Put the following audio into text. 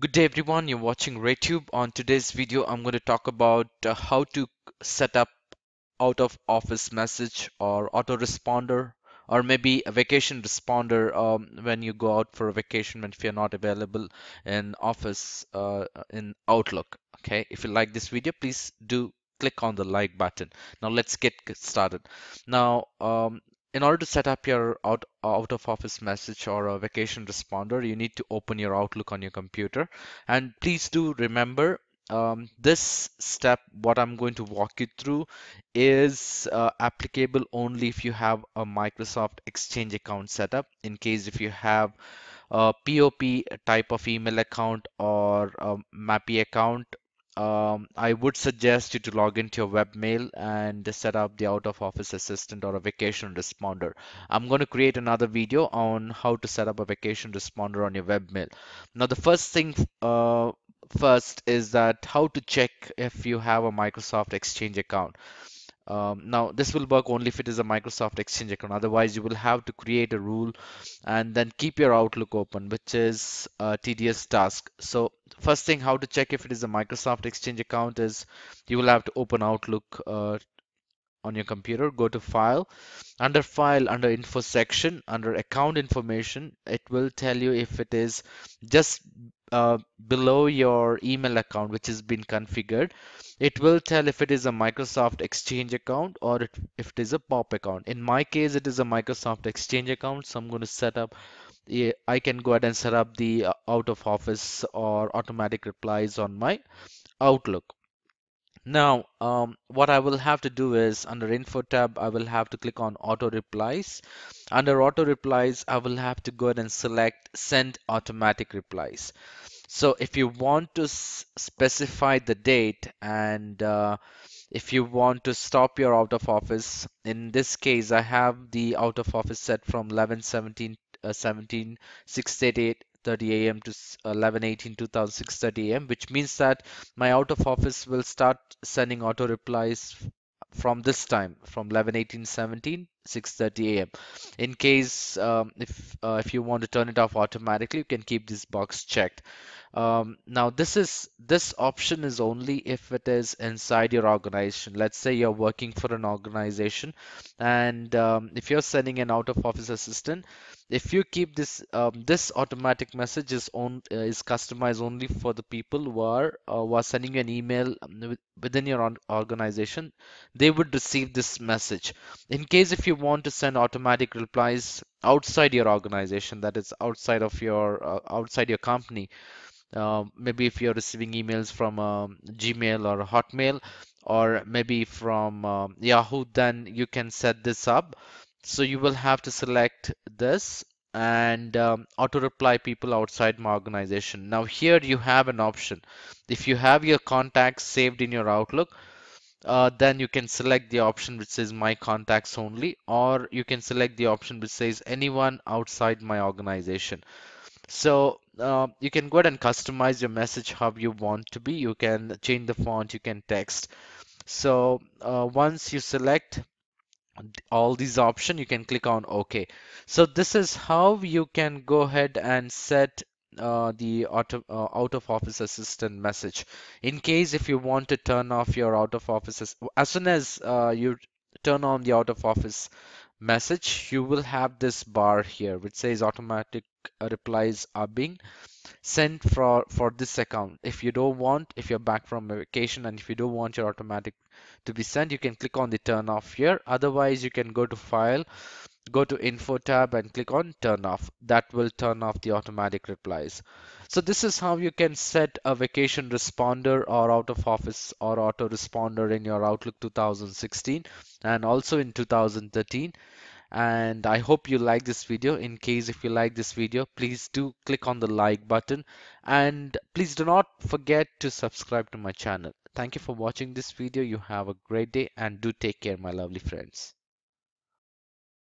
Good day everyone, you're watching RayTube. On today's video, I'm going to talk about how to set up out of office message or autoresponder or maybe a vacation responder when you go out for a vacation if you're not available in office in Outlook. Okay, if you like this video, please do click on the like button. Now let's get started. Now, in order to set up your out-of-office message or a vacation responder, you need to open your Outlook on your computer. And please do remember this step, what I'm going to walk you through, is applicable only if you have a Microsoft Exchange account set up. In case if you have a POP type of email account or a MAPI account, I would suggest you to log into your webmail and set up the out of office assistant or a vacation responder. I'm going to create another video on how to set up a vacation responder on your webmail. Now the first thing first is that how to check if you have a Microsoft Exchange account. Now this will work only if it is a Microsoft Exchange account, otherwise you will have to create a rule and then keep your Outlook open, which is a tedious task. So first thing, how to check if it is a Microsoft Exchange account is you will have to open Outlook on your computer, go to file, under info section, under account information, it will tell you if it is just below your email account which has been configured. It will tell if it is a Microsoft Exchange account or if it is a POP account. In my case, it is a Microsoft Exchange account, so I'm going to set up, I can go ahead and set up the out of office or automatic replies on my Outlook. Now what I will have to do is under info tab, I will have to click on auto replies. Under auto replies, I will have to go ahead and select send automatic replies. So if you want to specify the date and if you want to stop your out of office, in this case I have the out of office set from 11/17/6:30 a.m. to 11/18/2006:30 a.m. which means that my out of office will start sending auto replies from this time, from 11/18/17 6:30 a.m. In case if you want to turn it off automatically, you can keep this box checked. Now this option is only if it is inside your organization. Let's say you're working for an organization and if you're sending an out of office assistant, if you keep this this automatic message is customized only for the people who are sending you an email within your organization. They would receive this message. In case if you want to send automatic replies outside your organization, that is outside of your company, maybe if you're receiving emails from Gmail or Hotmail or maybe from Yahoo, then you can set this up. So you will have to select this and auto reply people outside my organization. Now here you have an option. If you have your contacts saved in your Outlook, then you can select the option which says my contacts only, or you can select the option which says anyone outside my organization. So you can go ahead and customize your message how you want to be. You can change the font, you can text. So once you select all these options, you can click on OK. So this is how you can go ahead and set the out of office assistant message. In case if you want to turn off your out of office, as soon as you turn on the out of office message, you will have this bar here which says automatic replies are being sent for this account. If you don't want, if you're back from vacation and if you don't want your automatic to be sent, you can click on the turn off here. Otherwise you can go to file, go to info tab and click on turn off. That will turn off the automatic replies. So this is how you can set a vacation responder or out of office or autoresponder in your Outlook 2016 and also in 2013. And I hope you like this video. In case if you like this video, please do click on the like button and please do not forget to subscribe to my channel. Thank you for watching this video. You have a great day and do take care, my lovely friends.